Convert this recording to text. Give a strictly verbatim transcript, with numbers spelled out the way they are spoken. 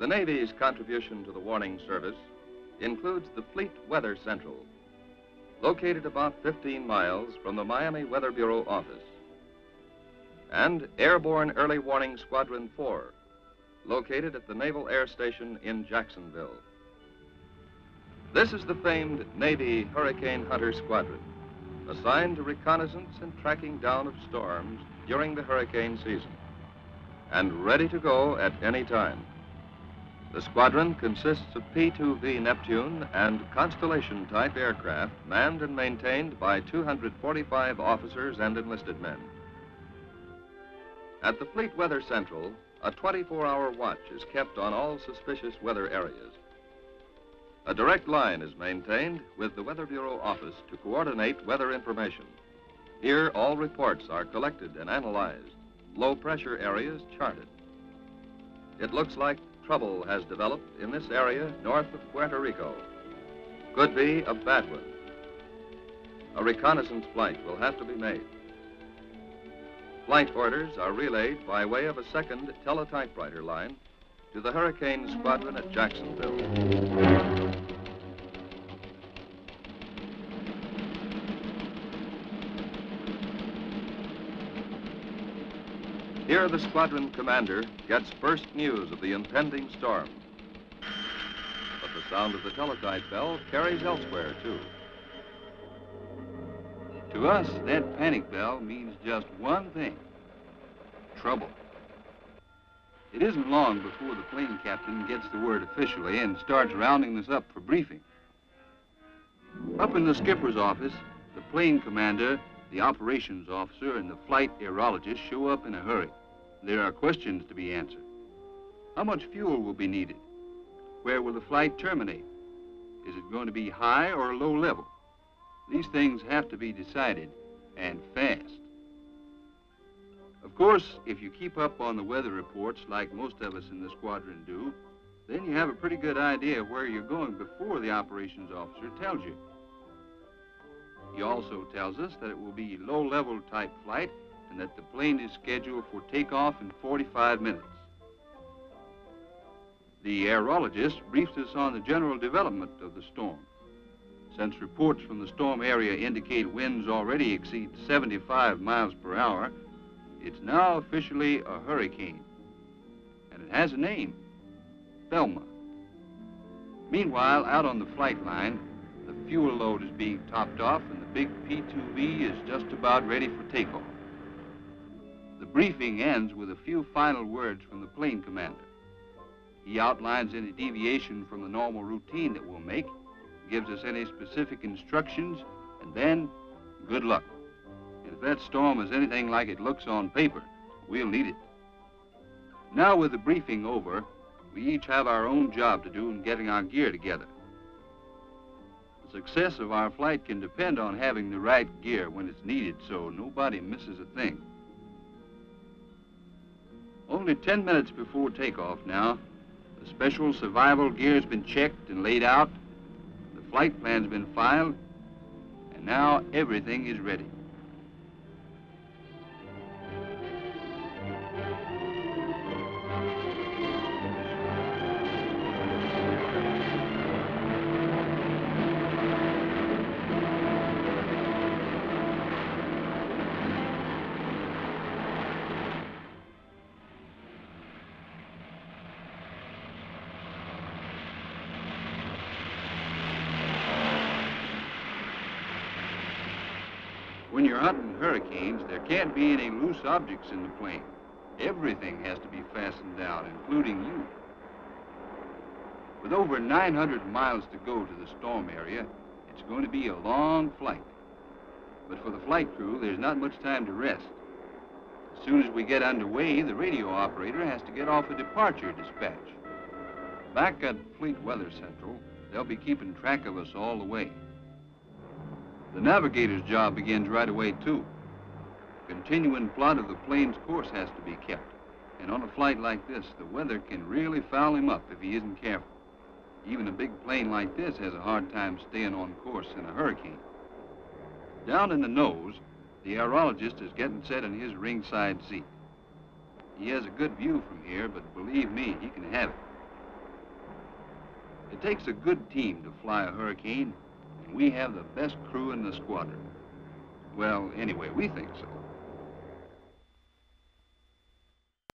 The Navy's contribution to the warning service includes the Fleet Weather Central, located about fifteen miles from the Miami Weather Bureau office, and Airborne Early Warning Squadron four, located at the Naval Air Station in Jacksonville. This is the famed Navy Hurricane Hunter Squadron, assigned to reconnaissance and tracking down of storms during the hurricane season, and ready to go at any time. The squadron consists of P two V Neptune and Constellation-type aircraft manned and maintained by two hundred forty-five officers and enlisted men. At the Fleet Weather Central, a twenty-four hour watch is kept on all suspicious weather areas. A direct line is maintained with the Weather Bureau office to coordinate weather information. Here, all reports are collected and analyzed, low pressure areas charted. It looks like trouble has developed in this area north of Puerto Rico. Could be a bad one. A reconnaissance flight will have to be made. Flight orders are relayed by way of a second teletypewriter line to the Hurricane Squadron at Jacksonville. Here, the squadron commander gets first news of the impending storm. But the sound of the teletype bell carries elsewhere, too. To us, that panic bell means just one thing: trouble. It isn't long before the plane captain gets the word officially and starts rounding us up for briefing. Up in the skipper's office, the plane commander, the operations officer, and the flight aerologist show up in a hurry. There are questions to be answered. How much fuel will be needed? Where will the flight terminate? Is it going to be high or low level? These things have to be decided, and fast. Of course, if you keep up on the weather reports like most of us in the squadron do, then you have a pretty good idea where you're going before the operations officer tells you. He also tells us that it will be low-level type flight and that the plane is scheduled for takeoff in forty-five minutes. The aerologist briefs us on the general development of the storm. Since reports from the storm area indicate winds already exceed seventy-five miles per hour, it's now officially a hurricane. And it has a name, Thelma. Meanwhile, out on the flight line, the fuel load is being topped off and the big P two V is just about ready for takeoff. The briefing ends with a few final words from the plane commander. He outlines any deviation from the normal routine that we'll make, gives us any specific instructions, and then, good luck. And if that storm is anything like it looks on paper, we'll need it. Now, with the briefing over, we each have our own job to do in getting our gear together. The success of our flight can depend on having the right gear when it's needed, so nobody misses a thing. Only ten minutes before takeoff now, the special survival gear's been checked and laid out, the flight plan's been filed, and now everything is ready. When you're hunting hurricanes, there can't be any loose objects in the plane. Everything has to be fastened down, including you. With over nine hundred miles to go to the storm area, it's going to be a long flight. But for the flight crew, there's not much time to rest. As soon as we get underway, the radio operator has to get off a departure dispatch. Back at Fleet Weather Central, they'll be keeping track of us all the way. The navigator's job begins right away, too. A continuing plot of the plane's course has to be kept. And on a flight like this, the weather can really foul him up if he isn't careful. Even a big plane like this has a hard time staying on course in a hurricane. Down in the nose, the aerologist is getting set in his ringside seat. He has a good view from here, but believe me, he can have it. It takes a good team to fly a hurricane, and we have the best crew in the squadron. Well, anyway, we think so.